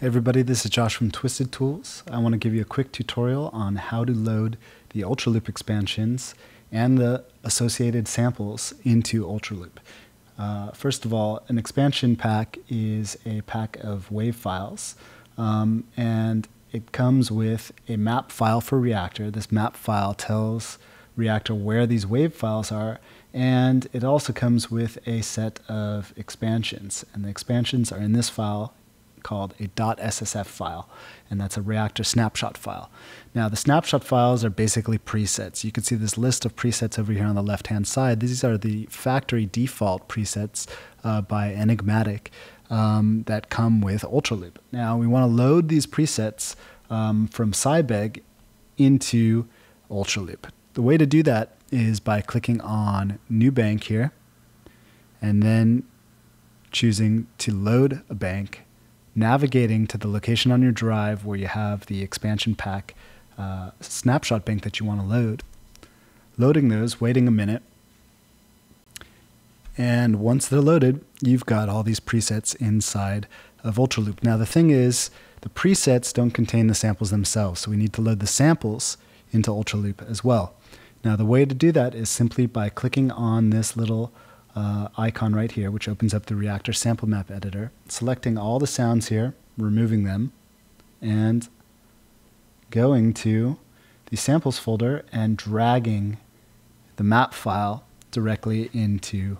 Hey everybody, this is Josh from Twisted Tools. I want to give you a quick tutorial on how to load the Ultraloop expansions and the associated samples into Ultraloop. First of all, an expansion pack is a pack of WAV files and it comes with a map file for Reactor. This map file tells Reactor where these WAV files are, and it also comes with a set of expansions, and the expansions are in this file called a .ssf file, and that's a Reactor snapshot file. Now the snapshot files are basically presets. You can see this list of presets over here on the left-hand side. These are the factory default presets by Enig'matik that come with Ultraloop. Now we want to load these presets from Sybeg into Ultraloop. The way to do that is by clicking on New Bank here and then choosing to load a bank, navigating to the location on your drive where you have the expansion pack snapshot bank that you want to load, loading those, waiting a minute, and once they're loaded, you've got all these presets inside of Ultraloop. Now the thing is, the presets don't contain the samples themselves, so we need to load the samples into Ultraloop as well. Now the way to do that is simply by clicking on this little icon right here, which opens up the Reactor sample map editor, selecting all the sounds here, removing them, and going to the samples folder and dragging the map file directly into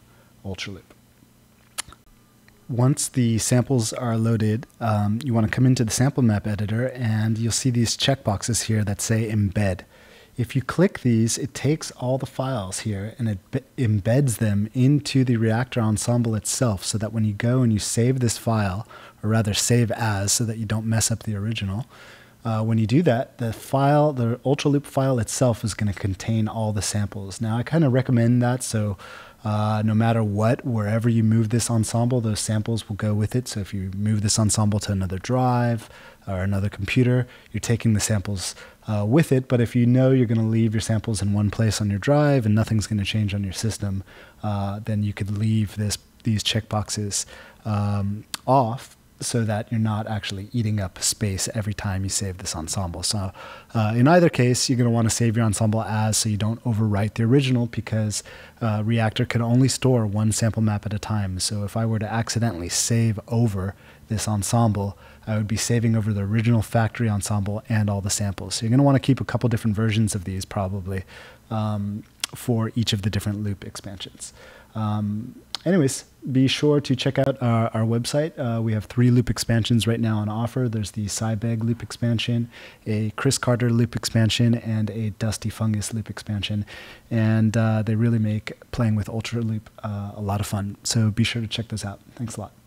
Ultraloop. Once the samples are loaded, you want to come into the sample map editor and you'll see these checkboxes here that say embed. If you click these, it takes all the files here and it embeds them into the Reactor ensemble itself, so that when you go and you save this file, or rather save as, so that you don't mess up the original, when you do that, the file, the Ultraloop file itself, is going to contain all the samples. Now I kind of recommend that, so no matter what, wherever you move this ensemble, those samples will go with it. So if you move this ensemble to another drive or another computer, you're taking the samples with it. But if you know you're going to leave your samples in one place on your drive and nothing's going to change on your system, then you could leave these checkboxes off, so that you're not actually eating up space every time you save this ensemble. So in either case, you're going to want to save your ensemble as, so you don't overwrite the original, because Reactor can only store one sample map at a time. So if I were to accidentally save over this ensemble, I would be saving over the original factory ensemble and all the samples. So you're going to want to keep a couple different versions of these probably for each of the different loop expansions. Anyways, be sure to check out our website. We have 3 loop expansions right now on offer. There's the Sybeg loop expansion, a Chris Carter loop expansion, and a Dusty Fungus loop expansion. And they really make playing with Ultraloop a lot of fun. So be sure to check those out. Thanks a lot.